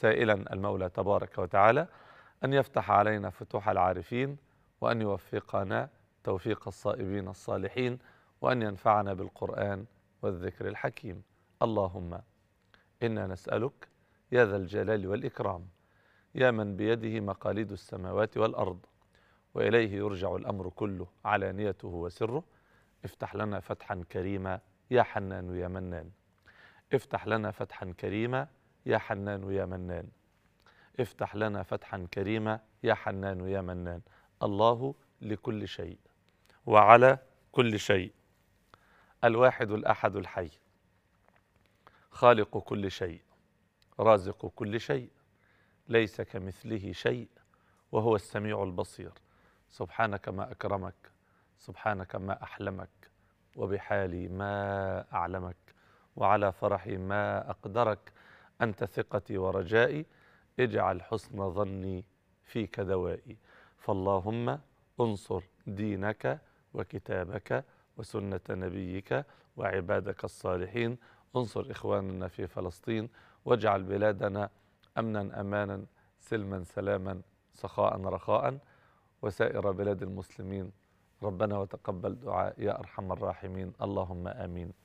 سائلا المولى تبارك وتعالى أن يفتح علينا فتوح العارفين، وأن يوفقنا توفيق الصائبين الصالحين، وأن ينفعنا بالقرآن والذكر الحكيم. اللهم إنا نسألك يا ذا الجلال والإكرام، يا من بيده مقاليد السماوات والأرض وإليه يرجع الأمر كله، علانيته وسره، افتح لنا فتحا كريما يا حنان يا منان، افتح لنا فتحا كريما يا حنان يا منان، افتح لنا فتحا كريما يا حنان يا منان. الله لكل شيء وعلى كل شيء، الواحد الأحد الحي، خالق كل شيء، رازق كل شيء، ليس كمثله شيء، وهو السميع البصير. سبحانك ما أكرمك، سبحانك ما أحلمك، وبحالي ما أعلمك، وعلى فرحي ما أقدرك. أنت ثقتي ورجائي، اجعل حسن ظني فيك دوائي. فاللهم انصر دينك وكتابك وسنة نبيك وعبادك الصالحين، انصر إخواننا في فلسطين، واجعل بلادنا أمنا أمانا، سلما سلاما، سخاء رخاء، وسائر بلاد المسلمين. ربنا وتقبل دعاء يا أرحم الراحمين. اللهم آمين.